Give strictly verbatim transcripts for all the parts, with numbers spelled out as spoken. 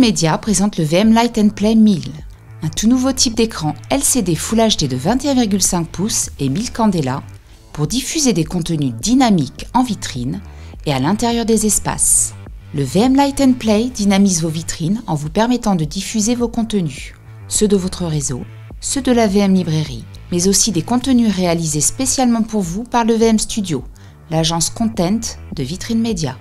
VitrineMedia présente le V M Light and Play mille, un tout nouveau type d'écran L C D Full H D de vingt et un virgule cinq pouces et mille candélas pour diffuser des contenus dynamiques en vitrine et à l'intérieur des espaces. Le V M Light and Play dynamise vos vitrines en vous permettant de diffuser vos contenus, ceux de votre réseau, ceux de la V M Librairie, mais aussi des contenus réalisés spécialement pour vous par le V M Studio, l'agence Content de VitrineMedia.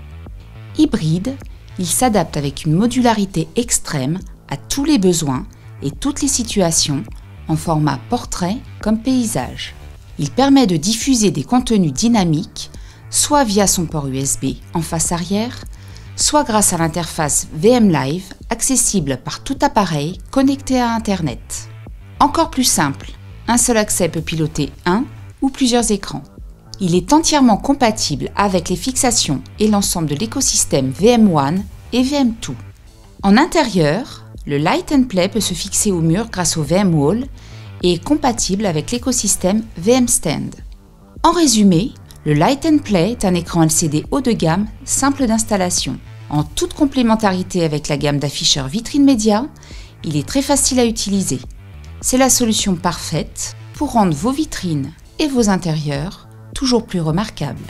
Hybride, il s'adapte avec une modularité extrême à tous les besoins et toutes les situations, en format portrait comme paysage. Il permet de diffuser des contenus dynamiques, soit via son port U S B en face arrière, soit grâce à l'interface V M Live, accessible par tout appareil connecté à Internet. Encore plus simple, un seul accès peut piloter un ou plusieurs écrans. Il est entièrement compatible avec les fixations et l'ensemble de l'écosystème V M un et V M deux. En intérieur, le Light and Play peut se fixer au mur grâce au VMWall et est compatible avec l'écosystème VMStand. En résumé, le Light and Play est un écran L C D haut de gamme, simple d'installation. En toute complémentarité avec la gamme d'afficheurs VitrineMedia, il est très facile à utiliser. C'est la solution parfaite pour rendre vos vitrines et vos intérieurs toujours plus remarquable.